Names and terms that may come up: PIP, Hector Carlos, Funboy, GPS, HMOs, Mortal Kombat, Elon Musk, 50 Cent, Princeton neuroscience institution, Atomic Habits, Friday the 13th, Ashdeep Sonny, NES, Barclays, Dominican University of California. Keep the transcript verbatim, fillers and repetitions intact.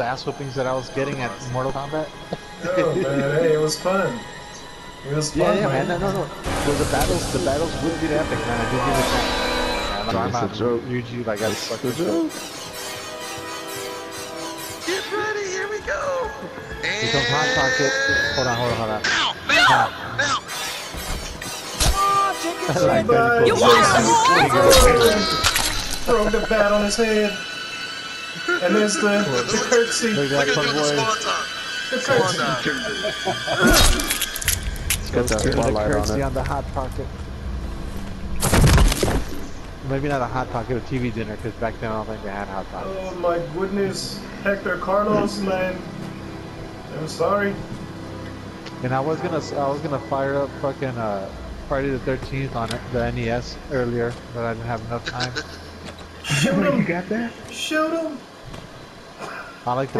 the ass whoopings that I was getting at Mortal Kombat. No, man, hey, it was fun. It was fun, yeah, yeah, man. man. No, no, no. Well, the battles, the battles would get epic, man. I did do the same. Man, I'm out on YouTube. I got stuck with you. Get ready, here we go. And here comes Hot Pocket. Hold on, hold on, hold on. Ow, ow, ow. Come on, chicken shit. You lost. Throw the bat on his head. And there's the, the curtsy. Look at that fun boy. The curtsy. It's got that spotlight on it. On the Hot Pocket. Maybe not a Hot Pocket, a T V dinner, because back then I don't think they had Hot Pockets. Oh my goodness, Hector Carlos, man. I'm sorry. And I was gonna, I was gonna fire up fucking uh, Friday the thirteenth on the N E S earlier, but I didn't have enough time. Shoot him! You got that? Shoot him! I like the